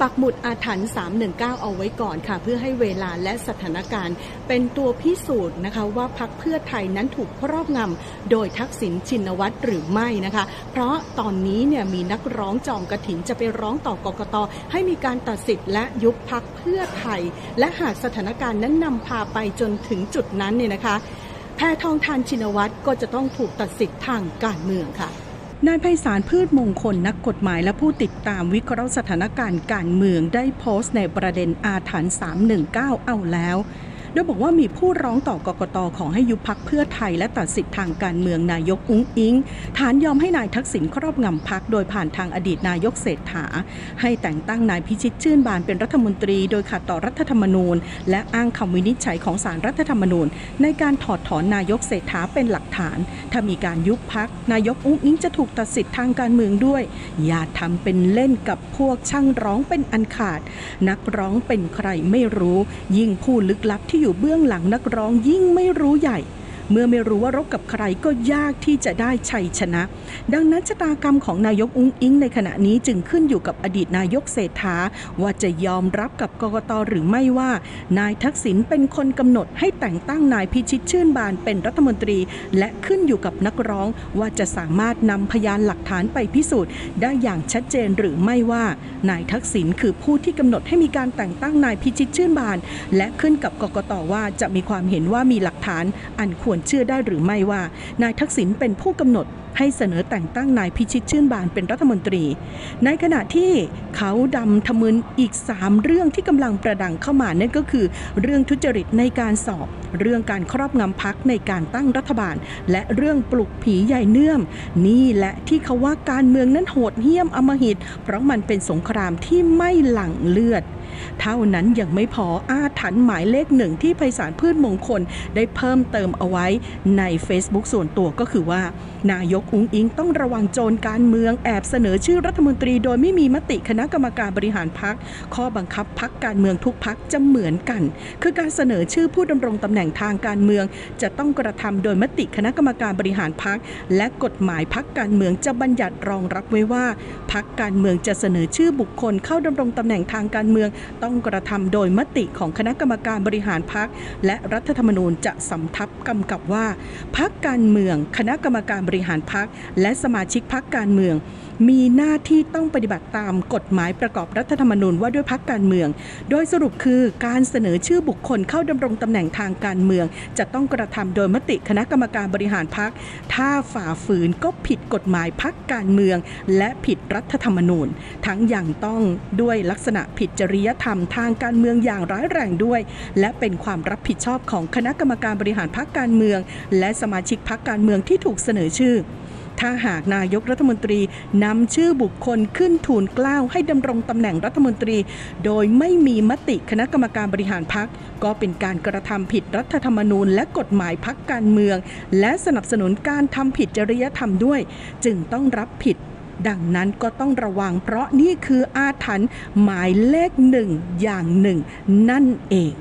ปักหมุดอาถรรพ์319เอาไว้ก่อนค่ะเพื่อให้เวลาและสถานการณ์เป็นตัวพิสูจน์นะคะว่าพรรคเพื่อไทยนั้นถูกครอบงำโดยทักษิณชินวัตรหรือไม่นะคะเพราะตอนนี้เนี่ยมีนักร้องจองกฐินจะไปร้องต่อกกต.ให้มีการตัดสิทธิ์และยุบพรรคเพื่อไทยและหากสถานการณ์นั้นนำพาไปจนถึงจุดนั้นเนี่ยนะคะแพทองธารชินวัตรก็จะต้องถูกตัดสิทธิ์ทางการเมืองค่ะนายไพศาลพืชมงคลนักกฎหมายและผู้ติดตามวิเคราะห์สถานการณ์การเมืองได้โพสต์ในประเด็นอาถรรพ์319เอาแล้วโดยบอกว่ามีผู้ร้องต่อกกต.ขอให้ยุบพรรคเพื่อไทยและตัดสิทธิ์ทางการเมืองนายกอุ๊งอิ๊งฐานยอมให้นายทักษิณครอบงำพรรคโดยผ่านทางอดีตนายกเศรษฐาให้แต่งตั้งนายพิชิตชื่นบานเป็นรัฐมนตรีโดยขัดต่อรัฐธรรมนูญและอ้างคำวินิจฉัยของศาลรัฐธรรมนูญในการถอดถอนนายกเศรษฐาเป็นหลักฐานถ้ามีการยุบพรรคนายกอุ๊งอิ๊งจะถูกตัดสิทธิ์ทางการเมืองด้วยอย่าทำเป็นเล่นกับพวกช่างร้องเป็นอันขาดนักร้องเป็นใครไม่รู้ยิ่งผู้ลึกลับที่อยู่เบื้องหลังนักร้องยิ่งไม่รู้ใหญ่เมื่อไม่รู้ว่ารบกับใครก็ยากที่จะได้ชัยชนะดังนั้นชะตากรรมของนายกอุ๊งอิ๊งในขณะนี้จึงขึ้นอยู่กับอดีตนายกเศรษฐาว่าจะยอมรับกับกกต.หรือไม่ว่านายทักษิณเป็นคนกำหนดให้แต่งตั้งนายพิชิตชื่นบานเป็นรัฐมนตรีและขึ้นอยู่กับนักร้องว่าจะสามารถนำพยานหลักฐานไปพิสูจน์ได้อย่างชัดเจนหรือไม่ว่านายทักษิณคือผู้ที่กำหนดให้มีการแต่งตั้งนายพิชิตชื่นบานและขึ้นกับกกต.ว่าจะมีความเห็นว่ามีหลักฐานอันควรเชื่อได้หรือไม่ว่านายทักษิณเป็นผู้กำหนดให้เสนอแต่งตั้งนายพิชิตชื่นบานเป็นรัฐมนตรีในขณะที่เขาดำทะมึนอีก3เรื่องที่กำลังประดังเข้ามานั่นก็คือเรื่องทุจริตในการสอบเรื่องการครอบงำพรรคในการตั้งรัฐบาลและเรื่องปลุกผีใหญ่เนื่อมนี่แหละที่เขาว่าการเมืองนั้นโหดเหี้ยมอำมหิตเพราะมันเป็นสงครามที่ไม่หลั่งเลือดเท่านั้นยังไม่พออาถรรพ์หมายเลข1ที่ไพศาลพืชมงคลได้เพิ่มเติมเอาไว้ใน Facebook ส่วนตัวก็คือว่านายกอุ๊งอิ๊งต้องระวังโจรการเมืองแอบเสนอชื่อรัฐมนตรีโดยไม่มีมติคณะกรรมการบริหารพรรคข้อบังคับพรรคการเมืองทุกพรรคจะเหมือนกันคือการเสนอชื่อผู้ดำรงตำแหน่งทางการเมืองจะต้องกระทำโดยมติคณะกรรมการบริหารพรรคและกฎหมายพรรคการเมืองจะบัญญัติรองรับไว้ว่าพรรคการเมืองจะเสนอชื่อบุคคลเข้าดำรงตำแหน่งทางการเมืองต้องกระทำโดยมติของคณะกรรมการบริหารพรรคและรัฐธรรมนูญจะสำทับกำกับว่าพรรคการเมืองคณะกรรมการบริหารพรรคและสมาชิกพรรคการเมืองมีหน้าที่ต้องปฏิบัติตามกฎหมายประกอบรัฐธรรมนูญว่าด้วยพรรคการเมืองโดยสรุปคือการเสนอชื่อบุคคลเข้าดำรงตำแหน่งทางการเมืองจะต้องกระทำโดยมติคณะกรรมการบริหารพรรคถ้าฝ่าฝืนก็ผิดกฎหมายพรรคการเมืองและผิดรัฐธรรมนูญทั้งยังต้องด้วยลักษณะผิดจริยธรรมทางการเมืองอย่างร้ายแรงด้วยและเป็นความรับผิดชอบของคณะกรรมการบริหารพรรคการเมืองและสมาชิกพรรคการเมืองที่ถูกเสนอชื่อถ้าหากนายกรัฐมนตรีนำชื่อบุคคลขึ้นทูลเกล้าให้ดำรงตำแหน่งรัฐมนตรีโดยไม่มีมติคณะกรรมการบริหารพรรคก็เป็นการกระทำผิดรัฐธรรมนูญและกฎหมายพรรคการเมืองและสนับสนุนการทำผิดจริยธรรมด้วยจึงต้องรับผิดดังนั้นก็ต้องระวังเพราะนี่คืออาถรรพ์หมายเลข1อย่าง1นั่นเอง